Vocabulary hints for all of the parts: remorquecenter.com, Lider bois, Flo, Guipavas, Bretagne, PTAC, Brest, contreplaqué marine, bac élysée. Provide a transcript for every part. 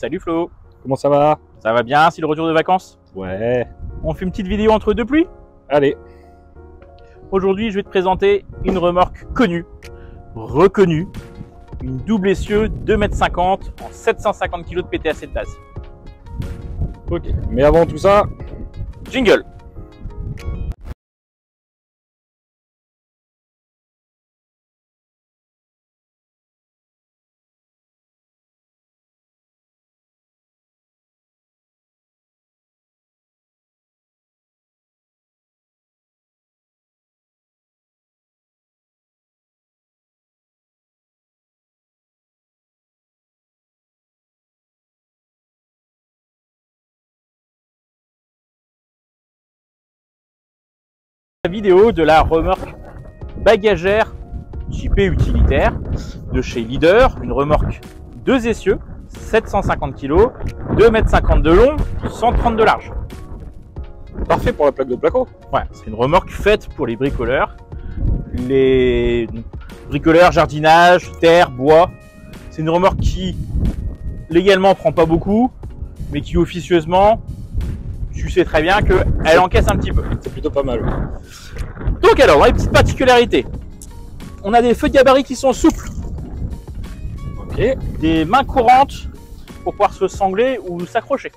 Salut Flo. Comment ça va? Ça va bien, c'est le retour de vacances? Ouais. On fait une petite vidéo entre deux pluies? Allez. Aujourd'hui, je vais te présenter une remorque connue, reconnue, une double essieu 2,50 m en 750 kg de PTAC de base. Ok, mais avant tout ça, jingle! La vidéo de la remorque bagagère typée utilitaire de chez Lider, une remorque 2 essieux, 750 kg, 2,50 m de long, 130 de large. Parfait pour la plaque de placo. Ouais, c'est une remorque faite pour les bricoleurs. Les bricoleurs, jardinage, terre, bois. C'est une remorque qui légalement prend pas beaucoup, mais qui officieusement, tu sais très bien qu'elle encaisse un petit peu. C'est plutôt pas mal. Donc alors, les petites particularités. On a des feux de gabarit qui sont souples. Okay. Des mains courantes pour pouvoir se sangler ou s'accrocher.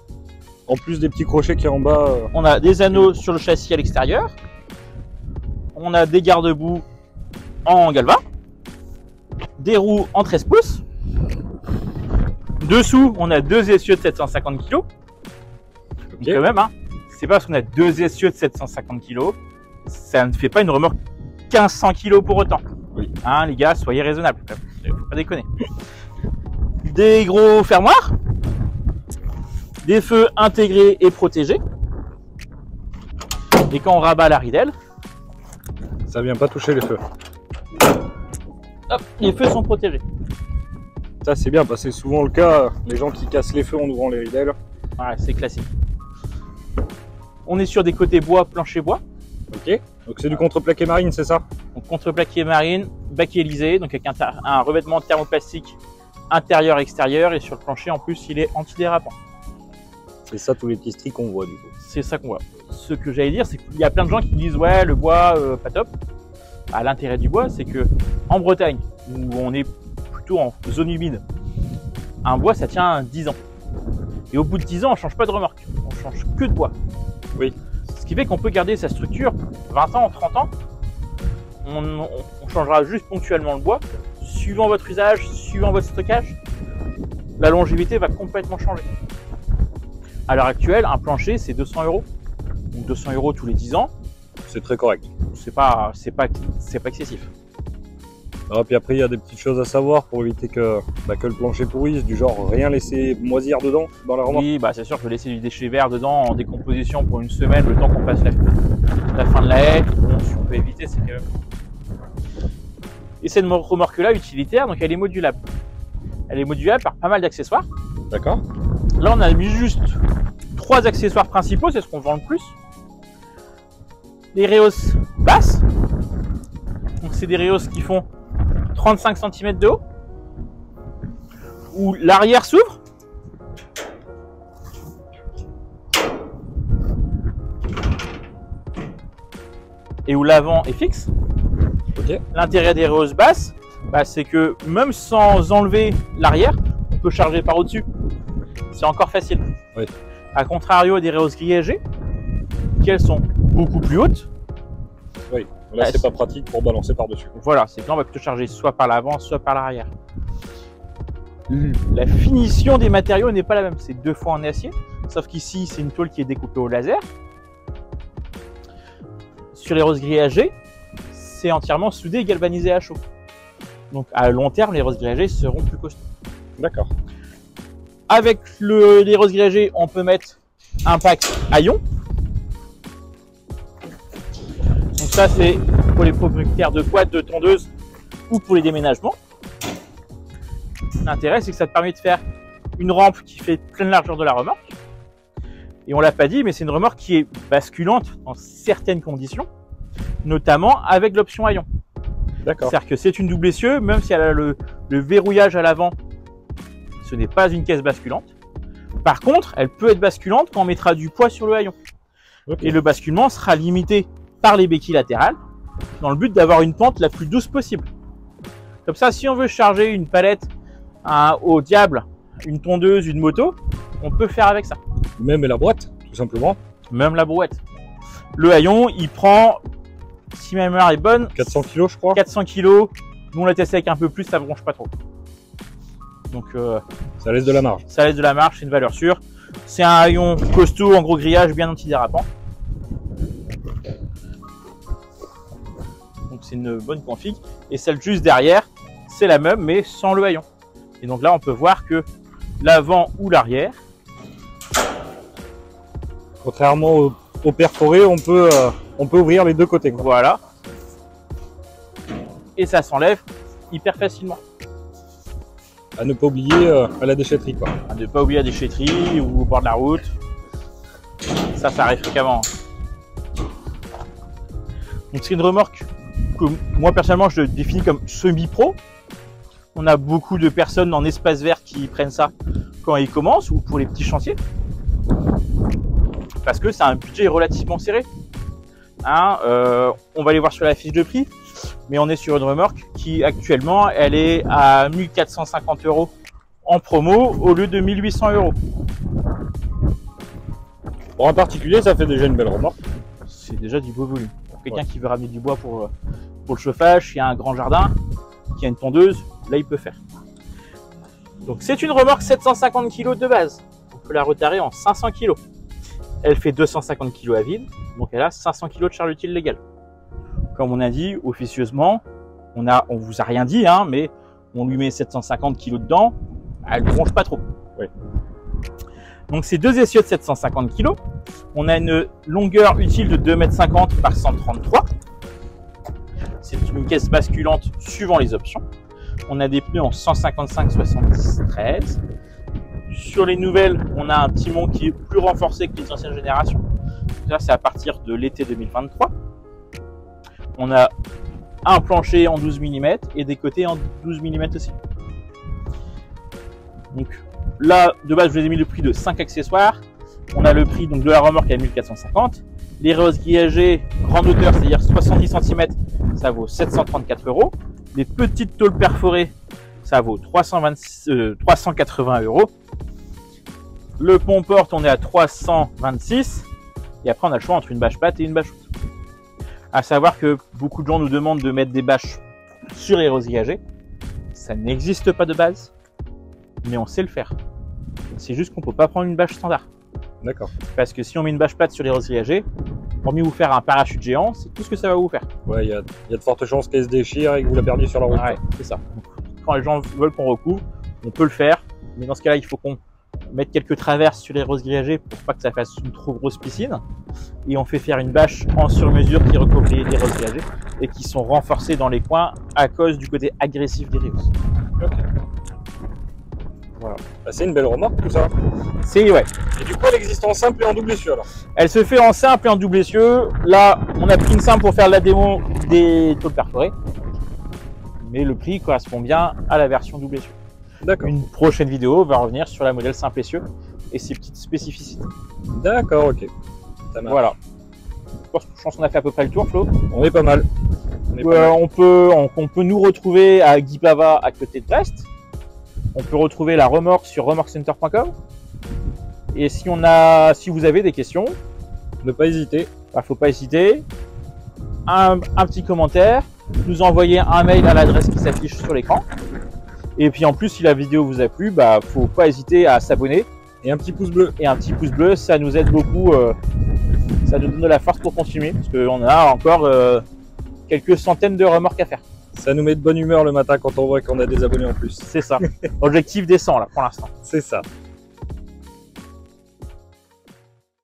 En plus des petits crochets qui est en bas. On a des anneaux sur le châssis à l'extérieur. On a des garde-boue en galva. Des roues en 13 pouces. Dessous, on a deux essieux de 750 kg. Okay. Quand même, hein. C'est pas parce qu'on a deux essieux de 750 kg, ça ne fait pas une remorque 1500 kg pour autant. Oui. Hein, les gars, soyez raisonnables, faut pas déconner. Des gros fermoirs, des feux intégrés et protégés. Et quand on rabat la ridelle, ça vient pas toucher les feux. Hop, les feux sont protégés. Ça c'est bien, c'est souvent le cas, les gens qui cassent les feux en ouvrant les ridelles. Ouais, c'est classique. On est sur des côtés bois, plancher bois. Ok, donc c'est du contreplaqué marine, c'est ça? Donc contreplaqué marine, bac élysée, donc avec un revêtement thermoplastique intérieur-extérieur, et sur le plancher en plus il est anti-dérapant. C'est ça tous les petits stries qu'on voit du coup? C'est ça qu'on voit. Ce que j'allais dire, c'est qu'il y a plein de gens qui disent ouais le bois pas top. Bah, l'intérêt du bois c'est que en Bretagne, où on est plutôt en zone humide, un bois ça tient 10 ans. Et au bout de 10 ans on ne change pas de remorque, on ne change que de bois. Oui. Ce qui fait qu'on peut garder sa structure 20 ans, 30 ans. On changera juste ponctuellement le bois. Suivant votre usage, suivant votre stockage, la longévité va complètement changer. À l'heure actuelle, un plancher, c'est 200 €. Donc 200 € tous les 10 ans. C'est très correct. C'est pas excessif. Ah, puis après, il y a des petites choses à savoir pour éviter que le plancher pourrisse, du genre rien laisser moisir dedans dans la remorque. Oui, c'est sûr que laisser du déchet vert dedans en décomposition pour une semaine, le temps qu'on passe la fin de la haie, bon, si on peut éviter, c'est que... Et cette remorque-là, utilitaire, donc elle est modulable. Elle est modulable par pas mal d'accessoires. D'accord. Là, on a mis juste 3 accessoires principaux, c'est ce qu'on vend le plus. Les réhausses basses. Donc, c'est des réhausses qui font 35 cm de haut, où l'arrière s'ouvre, et où l'avant est fixe. Okay. L'intérêt des réhausses basses, c'est que même sans enlever l'arrière, on peut charger par au-dessus. C'est encore facile. Oui. A contrario des réhausses grillagées, qui elles sont beaucoup plus hautes. Oui. Là, c'est pas pratique pour balancer par-dessus. Voilà, c'est que là, on va plutôt charger soit par l'avant, soit par l'arrière. La finition des matériaux n'est pas la même. C'est 2 fois en acier, sauf qu'ici, c'est une tôle qui est découpée au laser. Sur les roses grillagées, c'est entièrement soudé et galvanisé à chaud. Donc, à long terme, les roses grillagées seront plus costauds. D'accord. Avec les roses grillagées, on peut mettre un pack à ions. Ça, c'est pour les propriétaires de quads, de tondeuses ou pour les déménagements. L'intérêt, c'est que ça te permet de faire une rampe qui fait pleine largeur de la remorque. Et on l'a pas dit, mais c'est une remorque qui est basculante dans certaines conditions, notamment avec l'option haillon. D'accord. C'est-à-dire que c'est une double essieu, même si elle a le verrouillage à l'avant, ce n'est pas une caisse basculante. Par contre, elle peut être basculante quand on mettra du poids sur le haillon. Okay. Et le basculement sera limité par les béquilles latérales dans le but d'avoir une pente la plus douce possible. Comme ça, si on veut charger une palette au diable, une tondeuse, une moto, on peut faire avec ça. Même la boîte, tout simplement. Même la brouette. Le haillon, il prend, si ma mémoire est bonne, 400 kg je crois. 400 kg. Nous on l'a testé avec un peu plus, ça bronche pas trop. Donc ça laisse de la marge. Ça laisse de la marge, c'est une valeur sûre. C'est un haillon costaud, en gros grillage, bien antidérapant. Donc c'est une bonne config. Et celle juste derrière, c'est la même mais sans le haillon. Et donc là on peut voir que l'avant ou l'arrière, contrairement au perforé, on peut ouvrir les deux côtés, quoi. Voilà. Et ça s'enlève hyper facilement. À ne pas oublier à la déchetterie, quoi. À ne pas oublier la déchetterie ou au bord de la route. Ça, ça arrive fréquemment. Donc c'est une remorque que moi personnellement je définis comme semi-pro. On a beaucoup de personnes en espace vert qui prennent ça quand ils commencent ou pour les petits chantiers. Parce que c'est un budget relativement serré. Hein, on va aller voir sur la fiche de prix, mais on est sur une remorque qui actuellement elle est à 1450 € en promo au lieu de 1800 €. Pour un particulier, ça fait déjà une belle remorque. C'est déjà du beau volume. Pour quelqu'un qui veut ramener du bois pour le chauffage, il y a un grand jardin, qui a une tondeuse, là il peut faire. Donc c'est une remorque 750 kg de base. On peut la retarer en 500 kg. Elle fait 250 kg à vide, donc elle a 500 kg de charge utile légale. Comme on a dit, officieusement, on vous a rien dit, hein, mais on lui met 750 kg dedans, elle ne bronche pas trop. Oui. Donc c'est deux essieux de 750 kg. On a une longueur utile de 2,50 m par 133. C'est une caisse basculante suivant les options. On a des pneus en 155/73. Sur les nouvelles, on a un timon qui est plus renforcé que les anciennes générations. Ça, c'est à partir de l'été 2023. On a un plancher en 12 mm et des côtés en 12 mm aussi. Donc là, de base, je vous ai mis le prix de 5 accessoires. On a le prix donc, de la remorque à 1450. Les roses grillagées, grande hauteur, c'est-à-dire 70 cm, ça vaut 734 €. Les petites tôles perforées, ça vaut 380 €. Le pont porte, on est à 326 €. Et après, on a le choix entre une bâche pâte et une bâche haute. À savoir que beaucoup de gens nous demandent de mettre des bâches sur les roses grillagées. Ça n'existe pas de base, mais on sait le faire. C'est juste qu'on ne peut pas prendre une bâche standard. D'accord. Parce que si on met une bâche pâte sur les roses grillagées, hormis vous faire un parachute géant, c'est tout ce que ça va vous faire. Ouais, il y a de fortes chances qu'elle se déchire et que vous la perdiez sur la route. Ouais, c'est ça. Quand les gens veulent qu'on recouvre, on peut le faire, mais dans ce cas-là, il faut qu'on mette quelques traverses sur les roses grillagées pour pas que ça fasse une trop grosse piscine. Et on fait faire une bâche en sur-mesure qui recouvre les roses grillagées et qui sont renforcées dans les coins à cause du côté agressif des rives. Okay. Voilà. Bah, c'est une belle remorque tout ça. C'est ouais. Et du coup, elle existe en simple et en double essieu alors. Elle se fait en simple et en double essieu. Là, on a pris une simple pour faire la démo des tôles perforées. Mais le prix correspond bien à la version double essieu. D'accord. Une prochaine vidéo va revenir sur la modèle simple essieu et ses petites spécificités. D'accord, ok. Ça marche. Voilà. Je pense qu'on a fait à peu près le tour, Flo. On est pas mal. On peut nous retrouver à Guipavas à côté de Brest. On peut retrouver la remorque sur remorquecenter.com. Et si vous avez des questions, ne pas hésiter. Il ne faut pas hésiter. Un petit commentaire. Nous envoyer un mail à l'adresse qui s'affiche sur l'écran. Et puis en plus, si la vidéo vous a plu, bah faut pas hésiter à s'abonner et un petit pouce bleu. Et un petit pouce bleu, ça nous aide beaucoup, ça nous donne de la force pour continuer parce qu'on a encore quelques centaines de remorques à faire. Ça nous met de bonne humeur le matin quand on voit qu'on a des abonnés en plus. C'est ça. Objectif des 100 là pour l'instant. C'est ça.